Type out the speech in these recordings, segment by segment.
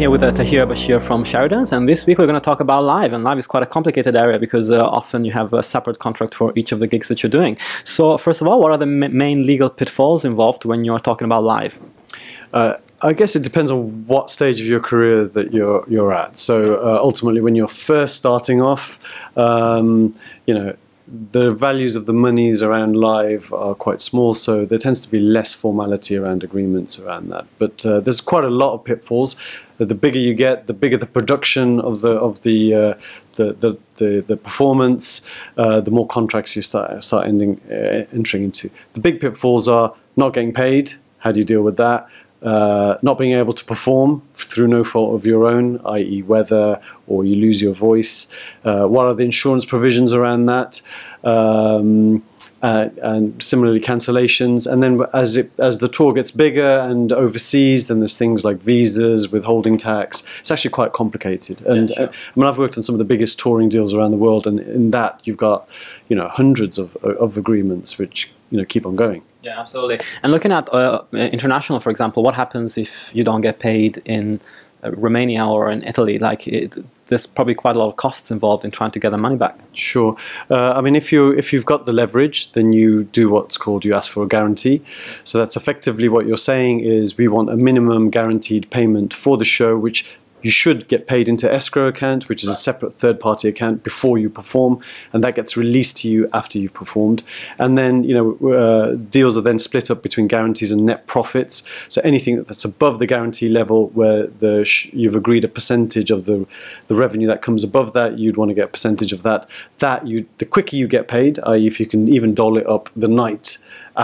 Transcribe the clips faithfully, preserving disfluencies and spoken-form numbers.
here with uh, Tahir Bashir from Sheridan's, and this week we're going to talk about live, and live is quite a complicated area because uh, often you have a separate contract for each of the gigs that you're doing. So first of all, what are the ma main legal pitfalls involved when you're talking about live? Uh, I guess it depends on what stage of your career that you're, you're at. So uh, ultimately when you're first starting off, um, you know, the values of the monies around live are quite small, so there tends to be less formality around agreements around that. But uh, there's quite a lot of pitfalls. The bigger you get, the bigger the production of the of the uh, the, the, the the performance. Uh, the more contracts you start start ending, uh, entering into. The big pitfalls are not getting paid. How do you deal with that? Uh, not being able to perform through no fault of your own, i e weather, or you lose your voice. Uh, what are the insurance provisions around that? Um, uh, and similarly, cancellations. And then as, it, as the tour gets bigger and overseas, then there's things like visas, withholding tax. It's actually quite complicated. And yeah, sure. uh, I mean, I've worked on some of the biggest touring deals around the world, and in that you've got, you know, hundreds of, of agreements which, you know, keep on going. Yeah, absolutely. And looking at uh, international, for example, what happens if you don't get paid in uh, Romania or in Italy? Like, it, there's probably quite a lot of costs involved in trying to get the money back. Sure. Uh, I mean, if you if you've got the leverage, then you do what's called, you ask for a guarantee. So that's effectively what you're saying is, we want a minimum guaranteed payment for the show, which you should get paid into escrow account, which is a separate third-party account, before you perform, and that gets released to you after you've performed. And then, you know, uh, deals are then split up between guarantees and net profits. So anything that's above the guarantee level, where the sh you've agreed a percentage of the the revenue that comes above that, you'd want to get a percentage of that. That you, the quicker you get paid, i e if you can even doll it up the night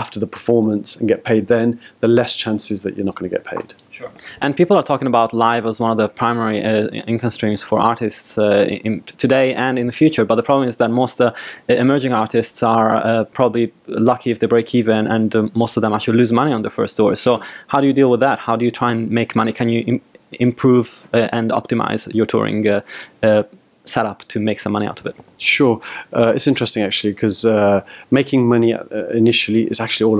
after the performance and get paid then, the less chances that you're not going to get paid. Sure. And people are talking about live as one of the primary uh, income streams for artists uh, in today and in the future, but the problem is that most uh, emerging artists are uh, probably lucky if they break even, and uh, most of them actually lose money on their first tour. So how do you deal with that? How do you try and make money? Can you im improve uh, and optimize your touring uh, uh, set up to make some money out of it? Sure. Uh, it's interesting actually, because uh, making money initially is actually all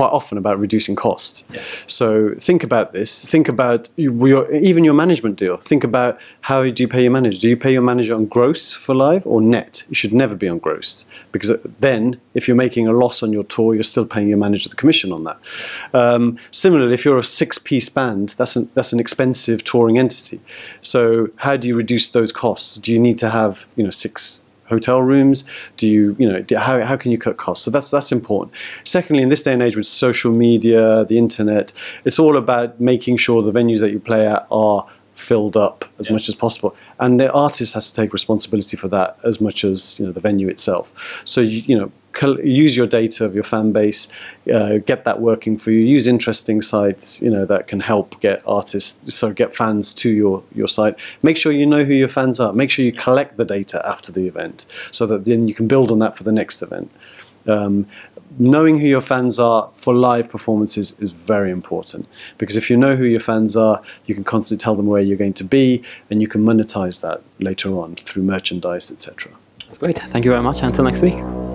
quite often about reducing cost. Yeah. So think about this. Think about your, even your management deal. Think about, how do you pay your manager? Do you pay your manager on gross for live or net? You should never be on gross, because then if you're making a loss on your tour, you're still paying your manager the commission on that. Um, similarly, if you're a six-piece band, that's an, that's an expensive touring entity. So how do you reduce those costs? Do you need to have, you know, six hotel rooms? Do you, you know, do, how, how can you cut costs? So that's, that's important. Secondly, in this day and age with social media, the internet, it's all about making sure the venues that you play at are filled up as yeah. much as possible. And the artist has to take responsibility for that as much as, you know, the venue itself. So, you, you know, use your data of your fan base, uh, get that working for you, use interesting sites, you know, that can help get artists, so get fans to your, your site. Make sure you know who your fans are. Make sure you collect the data after the event, so that then you can build on that for the next event. Um, knowing who your fans are for live performances is very important, because if you know who your fans are, you can constantly tell them where you're going to be, and you can monetize that later on through merchandise, et cetera. That's great. Thank you very much. Until next week.